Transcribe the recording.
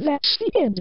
That's the end.